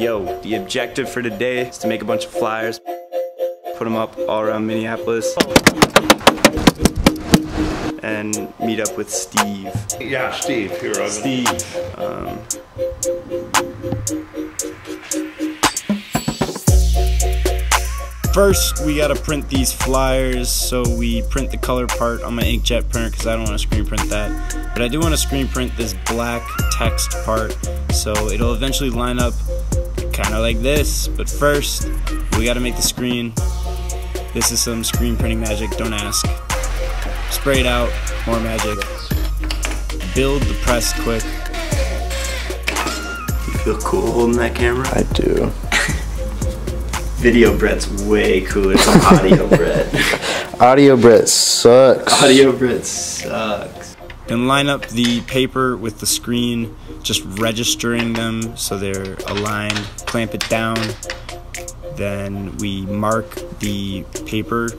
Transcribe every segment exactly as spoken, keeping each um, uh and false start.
Yo, the objective for today is to make a bunch of flyers, put them up all around Minneapolis, and meet up with Steve. Yeah, Steve. Here I am. Steve. Um, First, we gotta print these flyers, so we print the color part on my inkjet printer because I don't want to screen print that. But I do want to screen print this black text part, so it'll eventually line up kind of like this. But first, we gotta make the screen. This is some screen printing magic, don't ask. Spray it out, more magic. Build the press quick. You feel cool holding that camera? I do. Video Brett's way cooler than Audio Brett. Audio Brett sucks. Audio Brett sucks. And line up the paper with the screen, just registering them so they're aligned. Clamp it down. Then we mark the paper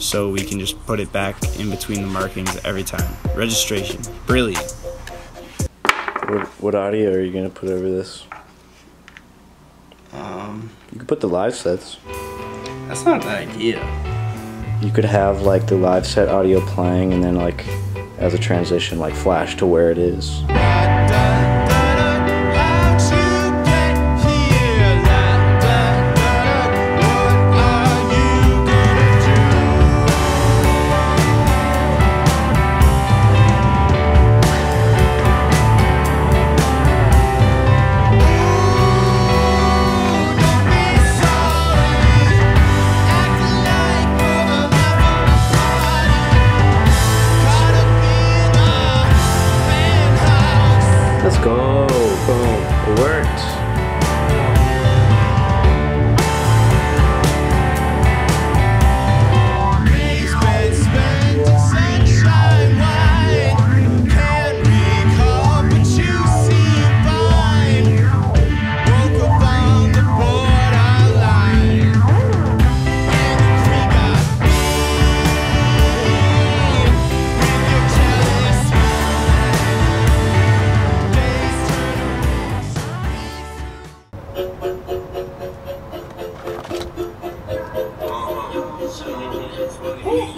so we can just put it back in between the markings every time. Registration. Brilliant. What, what audio are you going to put over this? Um, you could put the live sets. That's not an idea. You could have like the live set audio playing and then like as a transition like flash to where it is.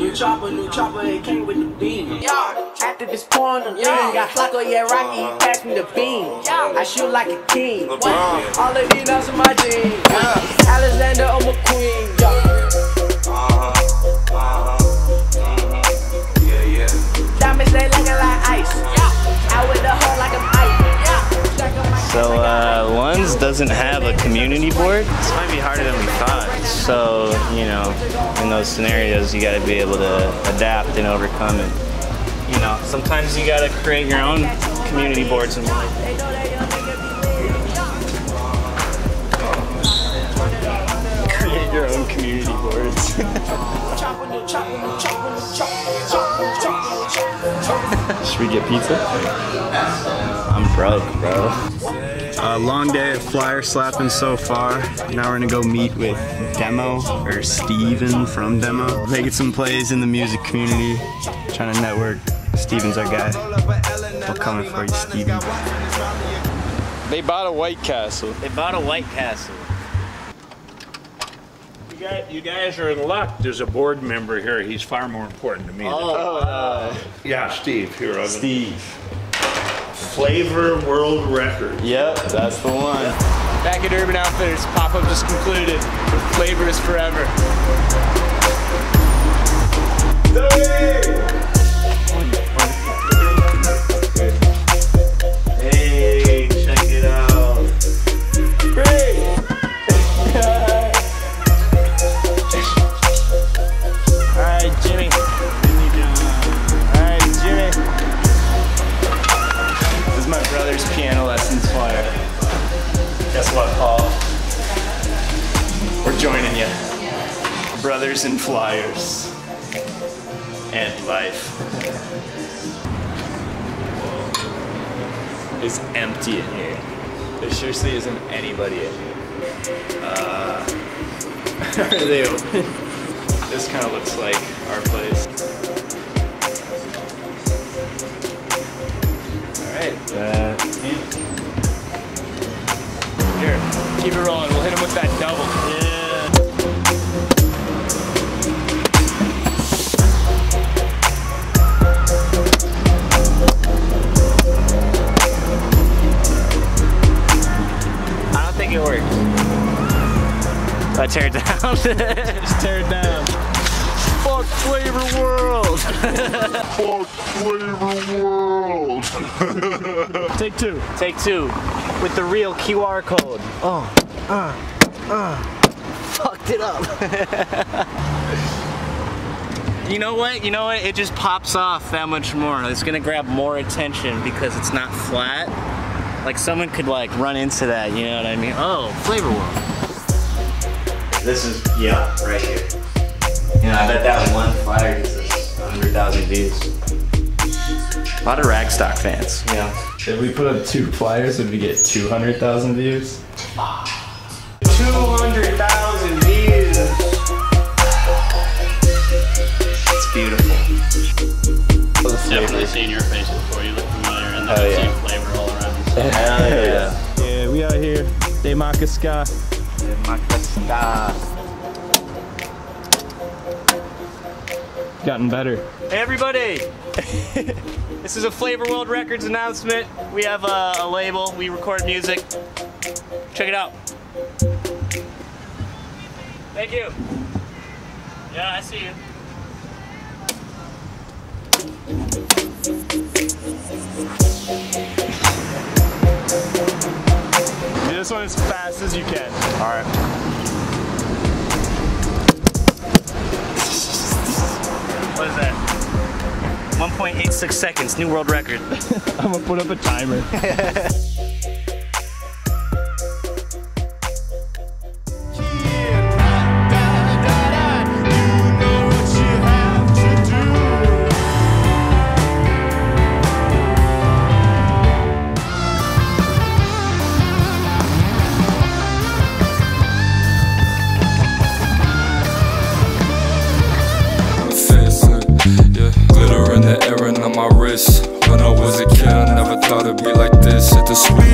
New chopper, new chopper, it came with the beam. Activists pouring them in. Got Flacco, yeah, Rocky, pass me the beam. I shoot like a king. All of these nuts in my jeans. Alexander, I'm a queen. Diamonds, they looking like ice. Out with the hole like I'm ice. So, uh, Ones doesn't have a community board. This might be harder than we thought. So, you know, in those scenarios, you got to be able to adapt and overcome it. You know, sometimes you got to create your own community boards and life. Create your own community boards. Should we get pizza? I'm broke, bro. Uh, long day of flyer slapping so far. Now we're gonna go meet with Demo, or Steven from Demo. Making some plays in the music community, trying to network. Steven's our guy. We're coming for you, Steven. They bought a White Castle. They bought a White Castle. You guys, you guys are in luck. There's a board member here. He's far more important to me. Oh, uh, yeah, Steve. Here, I'm Steve. Flavor World Records. Yep, that's the one. Back at Urban Outfitters, pop-up just concluded with Flavor is Forever. Hey, check it out. Great! All right, Jimmy. My brother's piano lessons flyer. Guess what, Paul? We're joining you. Brothers and flyers. And life. It's empty in here. There seriously isn't anybody in here. Uh, are they open? This kind of looks like our place. That. Yeah. Here, keep it rolling. We'll hit him with that double. Yeah. It works. I tear it down. Just tear it down. Fuck Flavor World. Fuck Flavor World. Take two. Take two. With the real Q R code. Oh, uh, uh. Fucked it up. You know what? You know what? It just pops off that much more. It's gonna grab more attention because it's not flat. Like someone could like run into that, you know what I mean? Oh, Flavor World. This is, yeah, right here. You know, I bet that one flyer gets us one hundred thousand views. A lot of Ragstock fans. Yeah. If we put up two flyers, would we get two hundred thousand views? two hundred thousand views! It's beautiful. Definitely seeing your faces before you look familiar, and the oh, yeah. same flavor all around. Hell yeah. Yeah, we out here. De Macaska. De Macaska. Gotten better. Hey, everybody. This is a Flavor World Records announcement. We have a, a label. We record music. Check it out. Thank you. Yeah, I see you. Do this one as fast as you can. All right. What is that? one point eight six seconds, new world record. I'm gonna put up a timer. When I was a kid, I never thought it'd be like this. At the sweet